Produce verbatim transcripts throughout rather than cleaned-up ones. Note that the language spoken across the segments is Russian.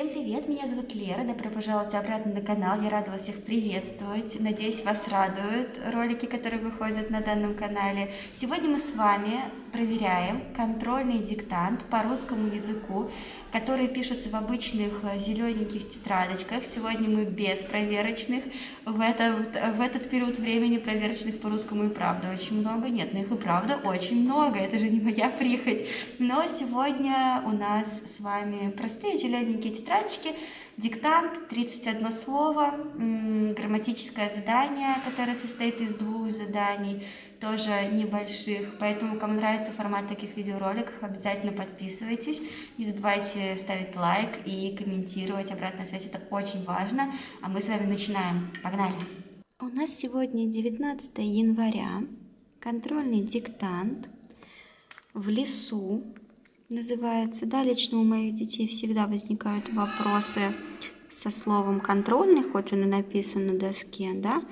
Всем привет, меня зовут Лера, добро пожаловать обратно на канал, я рада вас всех приветствовать, надеюсь, вас радуют ролики, которые выходят на данном канале. Сегодня мы с вами проверяем контрольный диктант по русскому языку, который пишется в обычных зелененьких тетрадочках. Сегодня мы без проверочных, в этот, в этот период времени проверочных по русскому и правда очень много, нет, но их и правда очень много, это же не моя прихоть. Но сегодня у нас с вами простые зелененькие тетрадочки, диктант, тридцать одно слово, грамматическое задание, которое состоит из двух заданий, тоже небольших, поэтому кому нравится формат таких видеороликов, обязательно подписывайтесь, не забывайте ставить лайк и комментировать, обратная связь, это очень важно, а мы с вами начинаем, погнали! У нас сегодня девятнадцатое января, контрольный диктант в лесу, называется, да, лично у моих детей всегда возникают вопросы со словом контрольный, хоть он и написан на доске, да,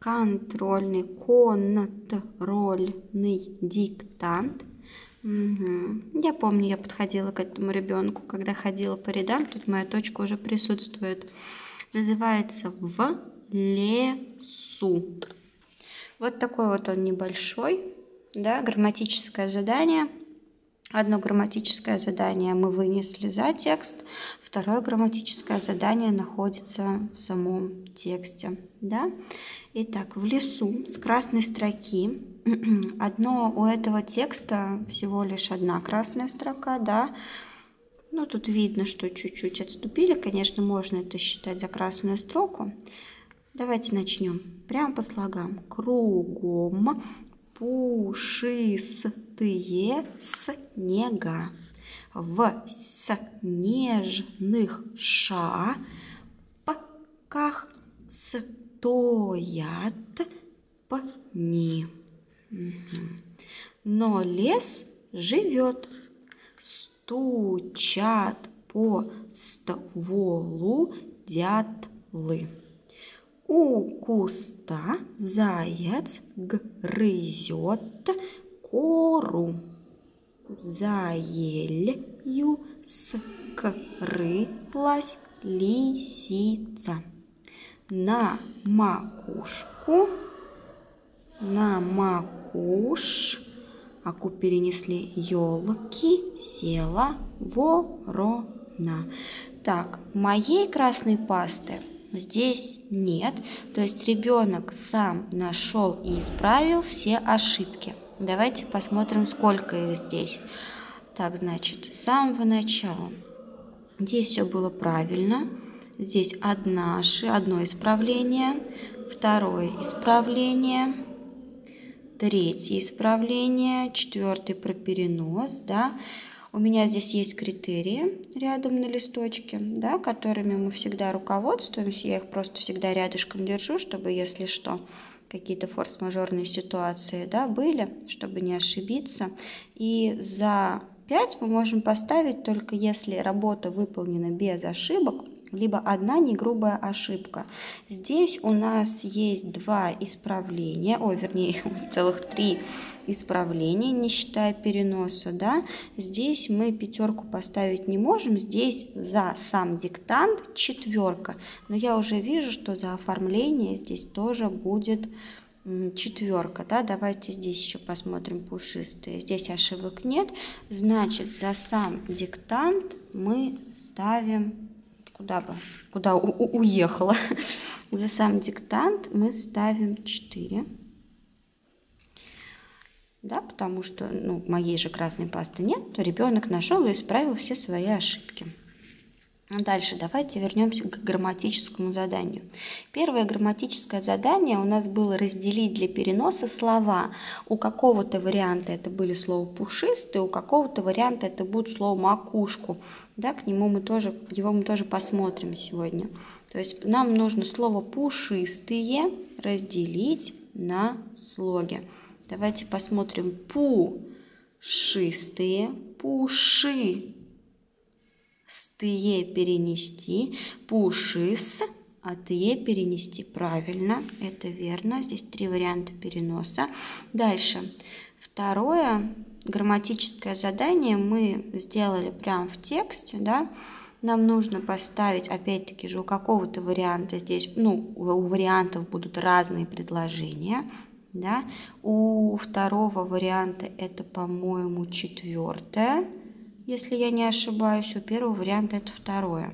контрольный, контрольный диктант. Угу. Я помню, я подходила к этому ребенку, когда ходила по рядам, тут моя точка уже присутствует, называется «В лесу». Вот такой вот он небольшой, да, грамматическое задание. Одно грамматическое задание мы вынесли за текст, второе грамматическое задание находится в самом тексте. Да? Итак, в лесу с красной строки. Одно у этого текста всего лишь одна красная строка, да. Ну, тут видно, что чуть-чуть отступили. Конечно, можно это считать за красную строку. Давайте начнем. Прямо по слогам. Кругом. Пушистые снега, в снежных шапках стоят пни. Но лес живет, стучат по стволу дятлы. У куста заяц грызет кору, за елью скрылась лисица. На макушку, на макушку перенесли елки, села ворона. Так, моей красной пасты здесь нет, то есть ребенок сам нашел и исправил все ошибки. Давайте посмотрим, сколько их здесь. Так, значит, с самого начала. Здесь все было правильно. Здесь одна, одно исправление, второе исправление, третье исправление, четвертое про перенос, да. У меня здесь есть критерии рядом на листочке, да, которыми мы всегда руководствуемся. Я их просто всегда рядышком держу, чтобы, если что, какие-то форс-мажорные ситуации, да, были, чтобы не ошибиться. И за пять мы можем поставить только если работа выполнена без ошибок, либо одна негрубая ошибка. Здесь у нас есть два исправления, о, вернее, целых три исправления, не считая переноса, да. Здесь мы пятерку поставить не можем, здесь за сам диктант четверка. Но я уже вижу, что за оформление здесь тоже будет четверка, да. Давайте здесь еще посмотрим пушистые. Здесь ошибок нет, значит, за сам диктант мы ставим... Куда бы, куда у -у уехала. За сам диктант мы ставим четыре. Да, потому что, ну, моей же красной пасты нет, то ребенок нашел и исправил все свои ошибки. Дальше давайте вернемся к грамматическому заданию. Первое грамматическое задание у нас было разделить для переноса слова. У какого-то варианта это были слова пушистые, у какого-то варианта это будет слово макушку. Да, к нему мы тоже, его мы тоже посмотрим сегодня. То есть нам нужно слово пушистые разделить на слоги. Давайте посмотрим пушистые, пуши. Стые перенести, пушис, а тые перенести. Правильно, это верно. Здесь три варианта переноса. Дальше. Второе грамматическое задание мы сделали прямо в тексте, да. нам нужно поставить, опять-таки же, у какого-то варианта здесь, ну, у вариантов будут разные предложения, да, у второго варианта это, по-моему, четвертое, если я не ошибаюсь, у первого варианта это второе.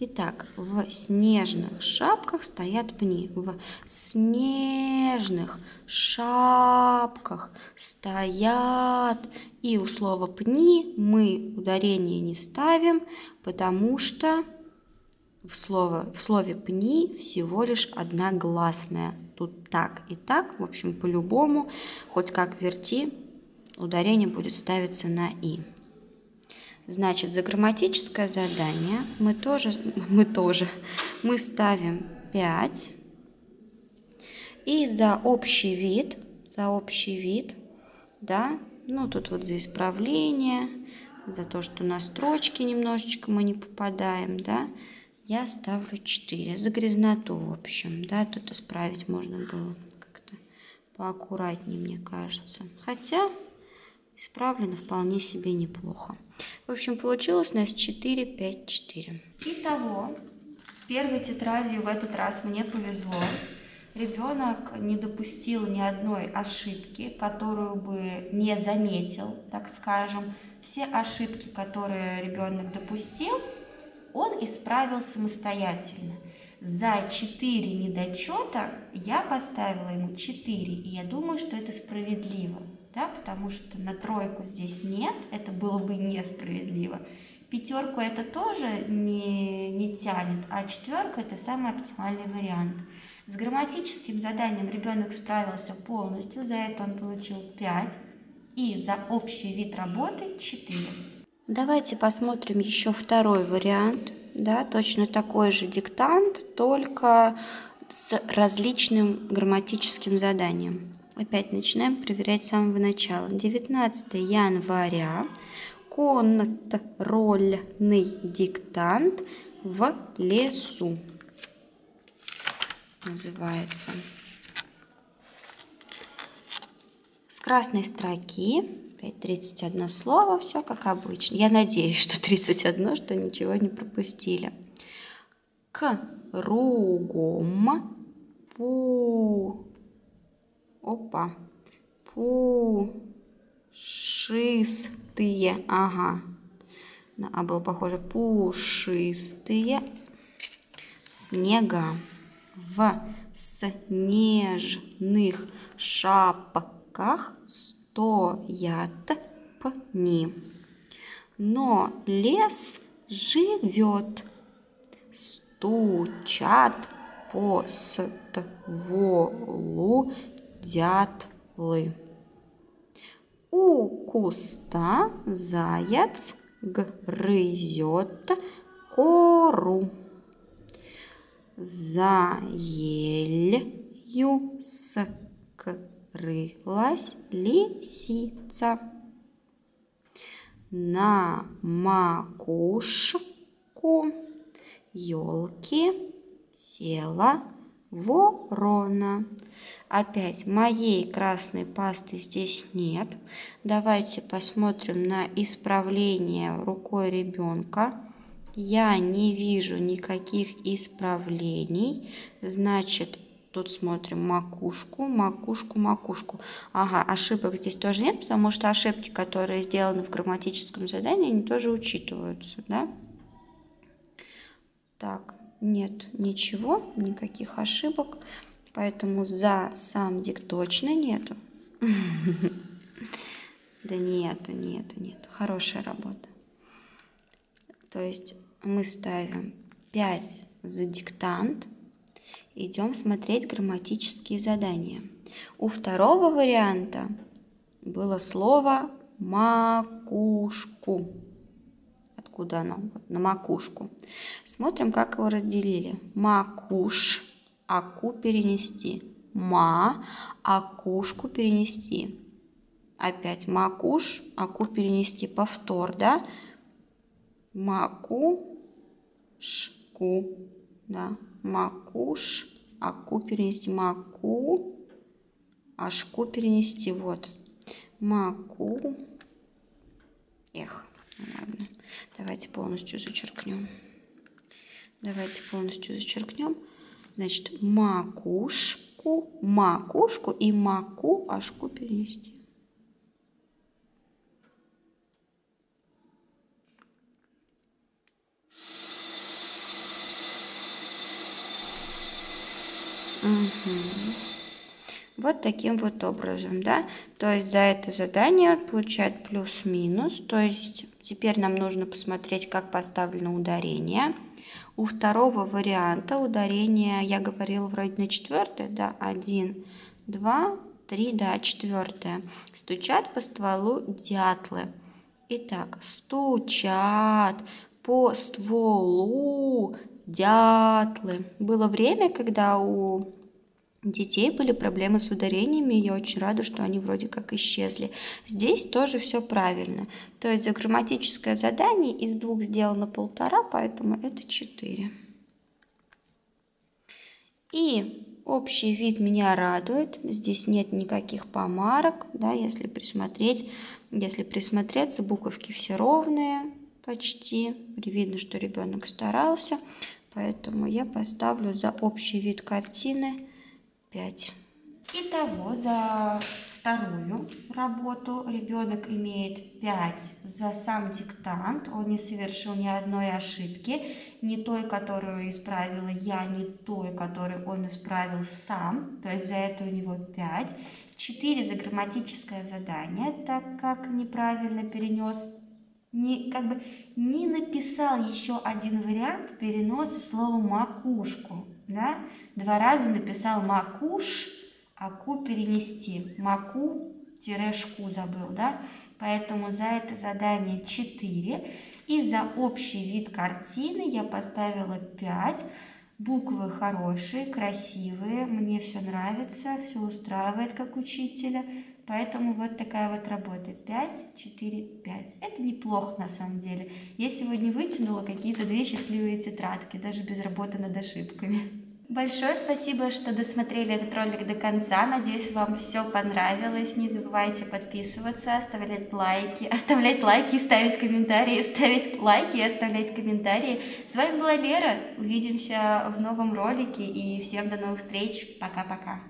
Итак, в снежных шапках стоят пни. В снежных шапках стоят. И у слова пни мы ударение не ставим, потому что в, слово, в слове пни всего лишь одна гласная. Тут так и так, в общем, по-любому, хоть как верти, ударение будет ставиться на и. Значит, за грамматическое задание мы тоже, мы тоже, мы ставим пять. И за общий вид, за общий вид, да, ну тут вот за исправление, за то, что на строчки немножечко мы не попадаем, да, я ставлю четыре. За грязноту, в общем, да, тут исправить можно было как-то поаккуратнее, мне кажется. Хотя... исправлено вполне себе неплохо. В общем, получилось у нас четыре, пять, четыре. Итого, с первой тетрадью в этот раз мне повезло. Ребенок не допустил ни одной ошибки, которую бы не заметил, так скажем. Все ошибки, которые ребенок допустил, он исправил самостоятельно. За четыре недочета я поставила ему четыре, и я думаю, что это справедливо. Да, потому что на тройку здесь нет, это было бы несправедливо. Пятерку это тоже не, не тянет, а четверка это самый оптимальный вариант. С грамматическим заданием ребенок справился полностью, за это он получил пять, и за общий вид работы четыре. Давайте посмотрим еще второй вариант, да, точно такой же диктант, только с различным грамматическим заданием. Опять начинаем проверять с самого начала. девятнадцатое января. Контрольный диктант в лесу. Называется. С красной строки. Опять тридцать одно слово. Все как обычно. Я надеюсь, что тридцать одно, что ничего не пропустили. Кругом по... Опа, пушистые, ага, а было похоже, пушистые снега в снежных шапках стоят пни, но лес живет, стучат по стволу дятлы. У куста заяц грызет кору. За елью скрылась лисица. На макушку елки села ворона. Опять моей красной пасты здесь нет. Давайте посмотрим на исправление рукой ребенка. Я не вижу никаких исправлений. Значит, тут смотрим макушку, макушку, макушку. Ага, ошибок здесь тоже нет, потому что ошибки, которые сделаны в грамматическом задании, они тоже учитываются, да? Так, нет ничего, никаких ошибок. Поэтому за сам дик точно нету. Да нету, нету, нету. Хорошая работа. То есть мы ставим пять за диктант. Идем смотреть грамматические задания. У второго варианта было слово «макушку». Куда оно? Вот, на макушку. Смотрим, как его разделили. Макуш, аку перенести. Ма, акушку перенести. Опять макуш, аку перенести. Повтор, да? Макушку, да? Макуш, аку перенести. Маку, ашку перенести. Вот. Маку. Эх. Ладно. Давайте полностью зачеркнем. Давайте полностью зачеркнем. Значит, макушку, макушку и макушку перенести. Угу. Вот таким вот образом, да, то есть за это задание получает плюс-минус, то есть теперь нам нужно посмотреть, как поставлено ударение. У второго варианта ударение, я говорила, вроде на четвертое, да, один, два, три, да, четвертое. Стучат по стволу дятлы. Итак, стучат по стволу дятлы. Было время, когда у... детей были проблемы с ударениями, я очень рада, что они вроде как исчезли. Здесь тоже все правильно. То есть за грамматическое задание из двух сделано полтора, поэтому это четыре. И общий вид меня радует. Здесь нет никаких помарок, да, если присмотреть, если присмотреться, буковки все ровные почти. Видно, что ребенок старался, поэтому я поставлю за общий вид картины пять. Итого за вторую работу ребенок имеет пять за сам диктант. Он не совершил ни одной ошибки, ни той, которую исправила я, ни той, которую он исправил сам. То есть за это у него пять. четыре за грамматическое задание, так как неправильно перенес, не, как бы не написал еще один вариант переноса слова макушку. Да? Два раза написал макуш, а ку перенести. Маку-шку забыл, да? Поэтому за это задание четыре. И за общий вид картины я поставила пять. Буквы хорошие, красивые. Мне все нравится, все устраивает как учителя. Поэтому вот такая вот работа. пять, четыре, пять. Это неплохо на самом деле. Я сегодня вытянула какие-то две счастливые тетрадки, даже без работы над ошибками. Большое спасибо, что досмотрели этот ролик до конца. Надеюсь, вам все понравилось. Не забывайте подписываться, оставлять лайки, оставлять лайки и ставить комментарии, ставить лайки и оставлять комментарии. С вами была Лера. Увидимся в новом ролике и всем до новых встреч. Пока-пока.